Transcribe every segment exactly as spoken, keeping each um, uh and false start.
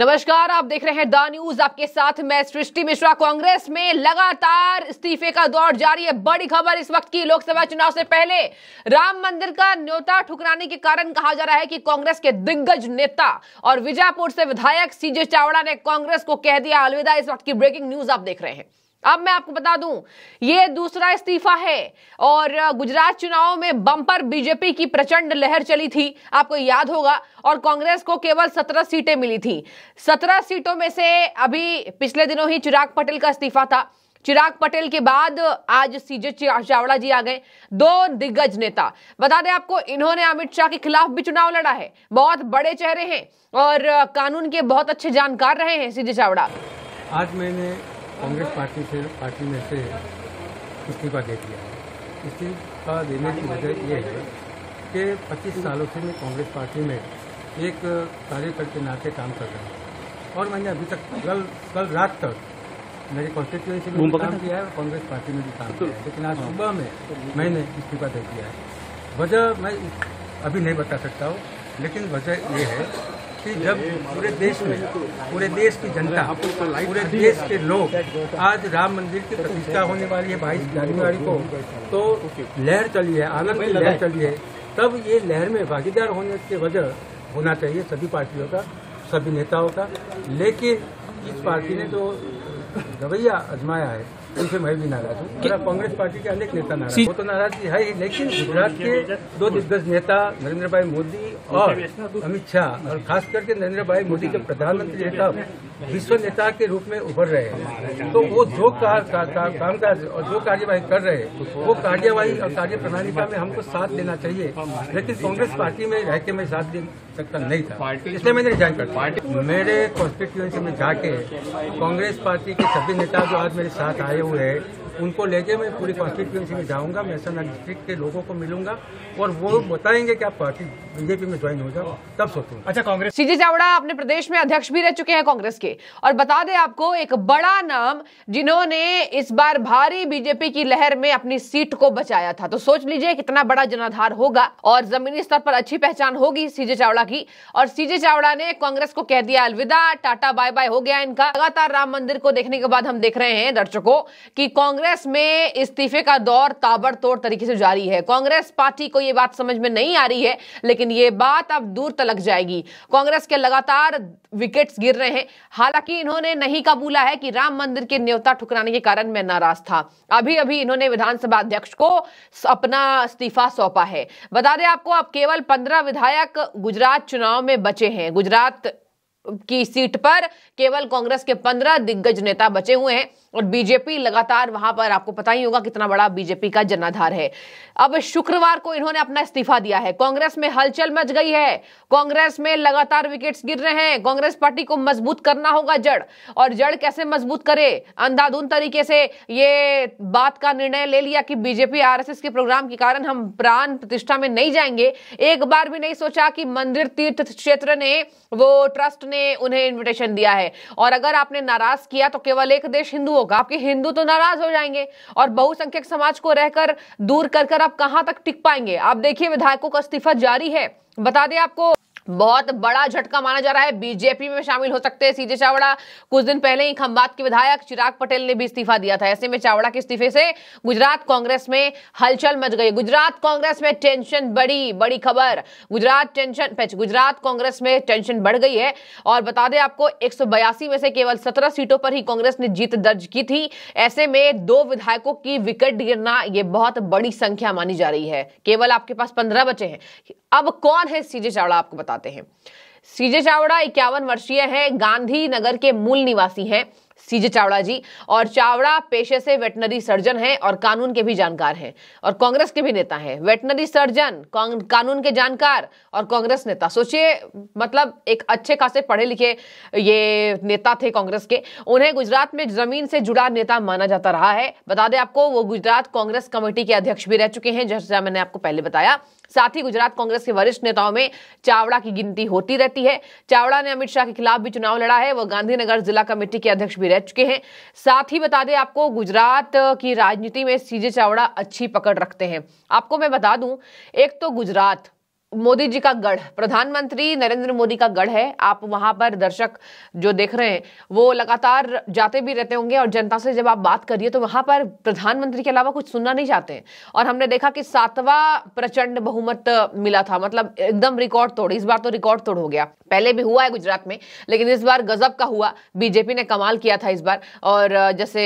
नमस्कार, आप देख रहे हैं द न्यूज। आपके साथ मैं सृष्टि मिश्रा। कांग्रेस में लगातार इस्तीफे का दौर जारी है। बड़ी खबर इस वक्त की, लोकसभा चुनाव से पहले राम मंदिर का न्योता ठुकराने के कारण कहा जा रहा है कि कांग्रेस के दिग्गज नेता और विजापुर से विधायक सीजे चावड़ा ने कांग्रेस को कह दिया अलविदा। इस वक्त की ब्रेकिंग न्यूज आप देख रहे हैं। अब मैं आपको बता दूं, ये दूसरा इस्तीफा है और गुजरात चुनाव में बम्पर बीजेपी की प्रचंड लहर चली थी, आपको याद होगा, और कांग्रेस को केवल सत्रह सीटें मिली थी। सत्रह सीटों में से अभी पिछले दिनों ही चिराग पटेल का इस्तीफा था। चिराग पटेल के बाद आज सीजे चावड़ा जी आ गए, दो दिग्गज नेता। बता दें आपको, इन्होंने अमित शाह के खिलाफ भी चुनाव लड़ा है, बहुत बड़े चेहरे हैं और कानून के बहुत अच्छे जानकार रहे हैं सीजे चावड़ा। आज मैंने कांग्रेस पार्टी से पार्टी में से इस्तीफा दे दिया है। इस्तीफा देने की वजह यह है कि पच्चीस सालों से मैं कांग्रेस पार्टी में एक कार्यकर्ता के नाते काम कर रहा हूँ और मैंने अभी तक कल कल रात तक मेरी कॉन्स्टिट्यूएंसी में काम किया है और कांग्रेस पार्टी में भी काम किया है, लेकिन आज सुबह में मैंने इस्तीफा दे दिया है। वजह मैं अभी नहीं बता सकता हूँ, लेकिन वजह यह है कि जब पूरे देश में पूरे देश की जनता, पूरे देश के लोग आज राम मंदिर की प्रतिष्ठा होने वाली है बाईस जनवरी को, तो लहर चली है, आनंद की लहर चली है, तब ये लहर में भागीदार होने की वजह होना चाहिए सभी पार्टियों का, सभी नेताओं का। लेकिन इस पार्टी ने जो रवैया आजमाया है उनसे मैं भी नाराज हूँ। कांग्रेस पार्टी के अनेक नेता नाराज, वो तो नाराजगी है ही, लेकिन गुजरात के दो दिग्गज नेता नरेंद्र भाई मोदी और अमित शाह, और खास करके नरेंद्र भाई मोदी के प्रधानमंत्री नेता विश्व नेता के रूप में उभर रहे हैं, तो वो जो का, का, का, कामकाज और जो कार्यवाही कर रहे हैं, वो कार्यवाही और कार्य प्रणाली का में हमको साथ देना चाहिए। लेकिन कांग्रेस पार्टी में रह के मैं साथ दे सकता नहीं था, इसलिए मैंने रिजाइन कर दिया। मेरे कॉन्स्टिट्यूएंसी में जाके कांग्रेस पार्टी के सभी नेता जो आज मेरे साथ आए हुए हैं, उनको लेके मैं पूरी कॉन्स्टिट्यूएंसी में जाऊंगा, मेहसाना डिस्ट्रिक्ट के लोगों को मिलूंगा और वो बताएंगे कि आप पार्टी बीजेपी में ज्वाइन हो जाओ, तब सोचूंगा। अच्छा, कांग्रेस सीजे चावड़ा अपने प्रदेश में अध्यक्ष भी रह चुके हैं कांग्रेस के, और बता दें आपको, एक बड़ा नाम जिन्होंने इस बार भारी बीजेपी की लहर में अपनी सीट को बचाया था। तो सोच लीजिए कितना बड़ा जनाधार होगा और जमीनी स्तर पर अच्छी पहचान होगी सीजे चावड़ा की। और सीजे चावड़ा ने कांग्रेस को कह दिया अलविदा, टाटा बाय बाय हो गया इनका। लगातार राम मंदिर को देखने के बाद हम देख रहे हैं दर्शकों की कांग्रेस में इस्तीफे का दौर ताबड़तोड़ तरीके से जारी है। कांग्रेस पार्टी को यह बात समझ में नहीं आ रही है, लेकिन यह बात अब दूर तलक जाएगी। कांग्रेस के लगातार विकेट्स गिर रहे हैं। हालांकि इन्होंने नहीं कबूला है कि राम मंदिर के न्योता ठुकराने के कारण मैं नाराज था। अभी अभी इन्होंने विधानसभा अध्यक्ष को अपना इस्तीफा सौंपा है। बता दें आपको, अब केवल पंद्रह विधायक गुजरात चुनाव में बचे हैं। गुजरात की सीट पर केवल कांग्रेस के पंद्रह दिग्गज नेता बचे हुए हैं और बीजेपी लगातार वहां पर, आपको पता ही होगा कितना बड़ा बीजेपी का जनाधार है। अब शुक्रवार को इन्होंने अपना इस्तीफा दिया है। कांग्रेस में हलचल मच गई है, कांग्रेस में लगातार विकेट्स गिर रहे हैं। कांग्रेस पार्टी को मजबूत करना होगा जड़, और जड़ कैसे मजबूत करे? अंधाधुंध तरीके से ये बात का निर्णय ले लिया कि बीजेपी आरएसएस के प्रोग्राम के कारण हम प्राण प्रतिष्ठा में नहीं जाएंगे। एक बार भी नहीं सोचा कि मंदिर तीर्थ क्षेत्र ने, वो ट्रस्ट ने उन्हें इन्विटेशन दिया है, और अगर आपने नाराज किया तो केवल एक देश हिंदू, आपके हिंदू तो नाराज हो जाएंगे और बहुसंख्यक समाज को रहकर दूर कर कर आप कहां तक टिक पाएंगे? आप देखिए, विधायकों का इस्तीफा जारी है। बता दें आपको, बहुत बड़ा झटका माना जा रहा है। बीजेपी में शामिल हो सकते हैं सीजे चावड़ा। कुछ दिन पहले ही खंभात के विधायक चिराग पटेल ने भी इस्तीफा दिया था। ऐसे में चावड़ा के इस्तीफे से गुजरात कांग्रेस में हलचल मच गई। गुजरात कांग्रेस में टेंशन बढ़ी। बड़ी खबर, गुजरात टेंशन गुजरात कांग्रेस में टेंशन बढ़ गई है। और बता दें आपको, एक सौ बयासी में से केवल सत्रह सीटों पर ही कांग्रेस ने जीत दर्ज की थी। ऐसे में दो विधायकों की विकेट गिरना, यह बहुत बड़ी संख्या मानी जा रही है। केवल आपके पास पंद्रह बचे हैं। अब कौन है सीजे चावड़ा, आपको बता हैं। सीजे चावड़ा इक्यावन वर्षीय हैं, गांधीनगर के मूल निवासी हैं सीजे चावड़ा जी, और चावड़ा पेशे से वेटनरी सर्जन हैं और कानून के भी जानकार हैं और कांग्रेस के भी नेता हैं। वेटनरी सर्जन, कानून के जानकार और कांग्रेस नेता, सोचिए, मतलब एक अच्छे खासे पढ़े लिखे ये नेता थे कांग्रेस के। उन्हें गुजरात में जमीन से जुड़ा नेता माना जाता रहा है। बता दें आपको, वो गुजरात कांग्रेस कमेटी के अध्यक्ष भी रह चुके हैं, जैसा मैंने आपको पहले बताया। साथ ही गुजरात कांग्रेस के वरिष्ठ नेताओं में चावड़ा की गिनती होती रहती है। चावड़ा ने अमित शाह के खिलाफ भी चुनाव लड़ा है। वह गांधीनगर जिला कमेटी के अध्यक्ष भी रह चुके हैं। साथ ही बता दें आपको, गुजरात की राजनीति में सीजे चावड़ा अच्छी पकड़ रखते हैं। आपको मैं बता दूं, एक तो गुजरात मोदी जी का गढ़, प्रधानमंत्री नरेंद्र मोदी का गढ़ है। आप वहां पर दर्शक जो देख रहे हैं वो लगातार जाते भी रहते होंगे और जनता से जब आप बात करिए तो वहां पर प्रधानमंत्री के अलावा कुछ सुनना नहीं चाहते हैं। और हमने देखा कि सातवां प्रचंड बहुमत मिला था, मतलब एकदम रिकॉर्ड तोड़, इस बार तो रिकॉर्ड तोड़ हो गया। पहले भी हुआ है गुजरात में, लेकिन इस बार गजब का हुआ। बीजेपी ने कमाल किया था इस बार, और जैसे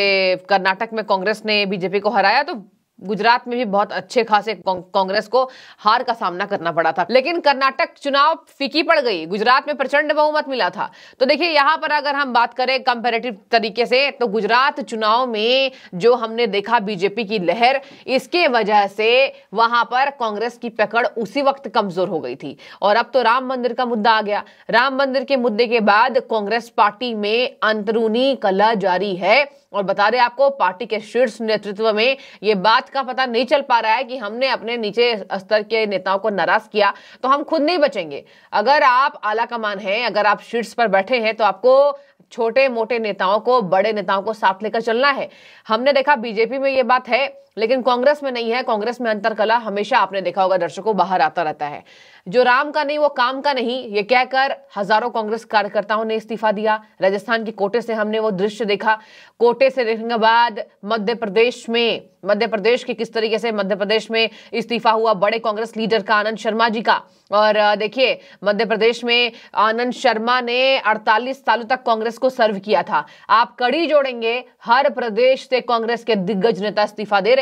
कर्नाटक में कांग्रेस ने बीजेपी को हराया तो गुजरात में भी बहुत अच्छे खासे कांग्रेस को हार का सामना करना पड़ा था। लेकिन कर्नाटक चुनाव फीकी पड़ गई, गुजरात में प्रचंड बहुमत मिला था। तो देखिए यहाँ पर अगर हम बात करें कंपैरेटिव तरीके से तो गुजरात चुनाव में जो हमने देखा बीजेपी की लहर, इसके वजह से वहां पर कांग्रेस की पकड़ उसी वक्त कमजोर हो गई थी। और अब तो राम मंदिर का मुद्दा आ गया। राम मंदिर के मुद्दे के बाद कांग्रेस पार्टी में अंदरूनी कलह जारी है और बता दें आपको, पार्टी के शीर्ष नेतृत्व में ये बात का पता नहीं चल पा रहा है कि हमने अपने नीचे स्तर के नेताओं को नाराज किया तो हम खुद नहीं बचेंगे। अगर आप आला कमान हैं, अगर आप शीर्ष पर बैठे हैं तो आपको छोटे मोटे नेताओं को, बड़े नेताओं को साथ लेकर चलना है। हमने देखा बीजेपी में ये बात है लेकिन कांग्रेस में नहीं है। कांग्रेस में अंतरकला हमेशा आपने देखा होगा दर्शकों बाहर आता रहता है। जो राम का नहीं वो काम का नहीं, ये कहकर हजारों कांग्रेस कार्यकर्ताओं ने इस्तीफा दिया। राजस्थान के कोटे से हमने वो दृश्य देखा। कोटे से देखने के बाद मध्य प्रदेश में, मध्य प्रदेश के किस तरीके से मध्य प्रदेश में इस्तीफा हुआ बड़े कांग्रेस लीडर का, आनंद शर्मा जी का। और देखिए मध्य प्रदेश में आनंद शर्मा ने अड़तालीस सालों तक कांग्रेस को सर्व किया था। आप कड़ी जोड़ेंगे, हर प्रदेश से कांग्रेस के दिग्गज नेता इस्तीफा दे रहे हैं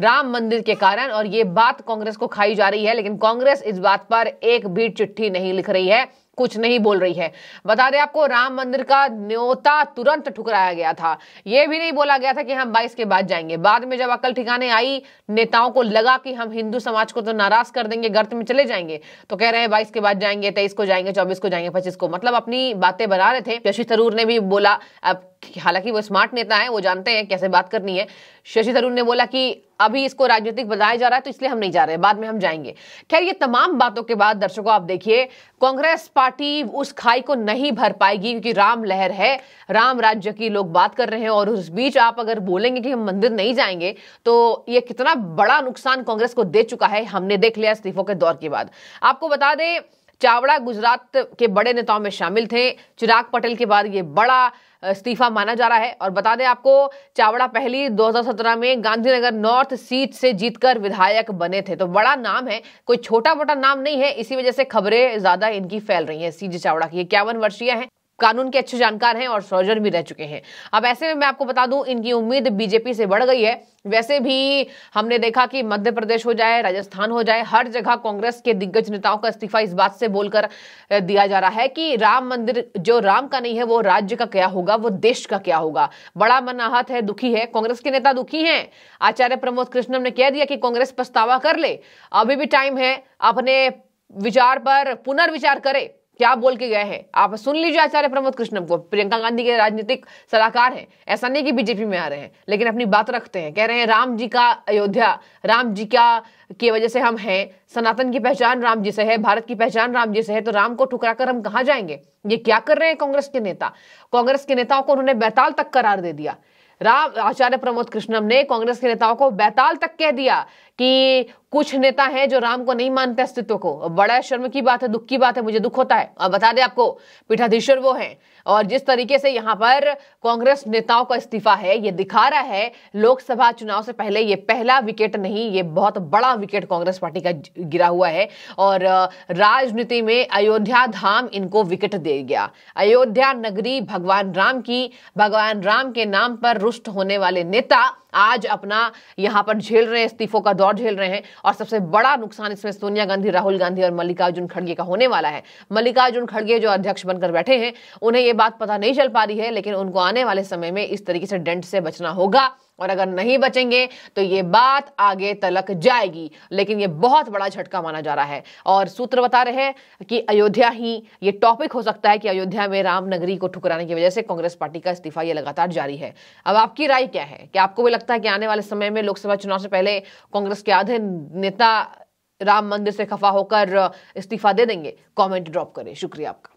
राम मंदिर के कारण, और ये बात कांग्रेस को खाई जा रही है। लेकिन कांग्रेस इस बात पर एक भी चिट्ठी नहीं लिख रही है, कुछ नहीं बोल रही है। बता दें आपको, राम मंदिर का न्योता तुरंत ठुकराया गया था। यह भी नहीं बोला गया था कि हम बाईस के बाद जाएंगे। बाद में जब अकल ठिकाने आई, नेताओं को लगा कि हम हिंदू समाज को तो नाराज कर देंगे, गर्त में चले जाएंगे, तो कह रहे हैं बाईस के बाद जाएंगे, तेईस को जाएंगे, चौबीस को जाएंगे, पच्चीस को, मतलब अपनी बातें बना रहे थे। शशि थरूर ने भी बोला, अब हालांकि वो स्मार्ट नेता है, वो जानते हैं कैसे बात करनी है। शशि थरूर ने बोला कि अभी इसको राजनीतिक बताया जा रहा है तो इसलिए हम नहीं जा रहे, बाद में हम जाएंगे। खैर ये तमाम बातों के बाद दर्शकों आप देखिए, कांग्रेस पार्टी उस खाई को नहीं भर पाएगी क्योंकि राम लहर है, राम राज्य की लोग बात कर रहे हैं। और उस बीच आप अगर बोलेंगे कि हम मंदिर नहीं जाएंगे तो ये कितना बड़ा नुकसान कांग्रेस को दे चुका है, हमने देख लिया इस्तीफों के दौर के बाद। आपको बता दें, चावड़ा गुजरात के बड़े नेताओं में शामिल थे। चिराग पटेल के बाद ये बड़ा इस्तीफा माना जा रहा है। और बता दें आपको, चावड़ा पहली दो हज़ार सत्रह में गांधीनगर नॉर्थ सीट से जीतकर विधायक बने थे, तो बड़ा नाम है, कोई छोटा मोटा नाम नहीं है। इसी वजह से खबरें ज्यादा इनकी फैल रही हैं। सीजे चावड़ा की इक्यावन वर्षीय हैं, कानून के अच्छे जानकार हैं और सौजन भी रह चुके हैं। अब ऐसे में मैं आपको बता दूं, इनकी उम्मीद बीजेपी से बढ़ गई है। वैसे भी हमने देखा कि मध्य प्रदेश हो जाए, राजस्थान हो जाए, हर जगह कांग्रेस के दिग्गज नेताओं का इस्तीफा इस बात से बोलकर दिया जा रहा है कि राम मंदिर जो राम का नहीं है वो राज्य का क्या होगा, वो देश का क्या होगा। बड़ा मनाहत है, दुखी है, कांग्रेस के नेता दुखी हैं। आचार्य प्रमोद कृष्णम ने कह दिया कि कांग्रेस पछतावा कर ले, अभी भी टाइम है, अपने विचार पर पुनर्विचार करे। क्या बोल के गए हैं आप सुन लीजिए आचार्य प्रमोद कृष्णम को। प्रियंका गांधी के राजनीतिक सलाहकार हैं, ऐसा नहीं कि बीजेपी में आ रहे हैं, लेकिन अपनी बात रखते हैं। कह रहे हैं राम जी का अयोध्या, राम जी का की वजह से हम हैं, सनातन की पहचान राम जी से है, भारत की पहचान राम जी से है, तो राम को ठुकरा कर हम कहाँ जाएंगे। ये क्या कर रहे हैं कांग्रेस के नेता, कांग्रेस के नेताओं को उन्होंने बैताल तक करार दे दिया। राम आचार्य प्रमोद कृष्णम ने कांग्रेस के नेताओं को बैताल तक कह दिया कि कुछ नेता हैं जो राम को नहीं मानते अस्तित्व को। बड़ा शर्म की बात है, दुख की बात है, मुझे दुख होता है। और बता दें आपको, पीठाधीश्वर वो हैं, और जिस तरीके से यहाँ पर कांग्रेस नेताओं का इस्तीफा है ये दिखा रहा है, लोकसभा चुनाव से पहले ये पहला विकेट नहीं, ये बहुत बड़ा विकेट कांग्रेस पार्टी का गिरा हुआ है। और राजनीति में अयोध्या धाम इनको विकेट दे गया। अयोध्या नगरी भगवान राम की, भगवान राम के नाम पर रुष्ट होने वाले नेता आज अपना यहाँ पर झेल रहे हैं, इस्तीफों का दौर झेल रहे हैं। और सबसे बड़ा नुकसान इसमें सोनिया गांधी, राहुल गांधी और मल्लिकार्जुन खड़गे का होने वाला है। मल्लिकार्जुन खड़गे जो अध्यक्ष बनकर बैठे हैं, उन्हें ये बात पता नहीं चल पा रही है, लेकिन उनको आने वाले समय में इस तरीके से डंट से बचना होगा। और अगर नहीं बचेंगे तो ये बात आगे तलक जाएगी, लेकिन ये बहुत बड़ा झटका माना जा रहा है। और सूत्र बता रहे हैं कि अयोध्या ही ये टॉपिक हो सकता है कि अयोध्या में रामनगरी को ठुकराने की वजह से कांग्रेस पार्टी का इस्तीफा ये लगातार जारी है। अब आपकी राय क्या है, क्या आपको भी लगता है कि आने वाले समय में लोकसभा चुनाव से पहले कांग्रेस के आधे नेता राम मंदिर से खफा होकर इस्तीफा दे देंगे? कॉमेंट ड्रॉप करें। शुक्रिया आपका।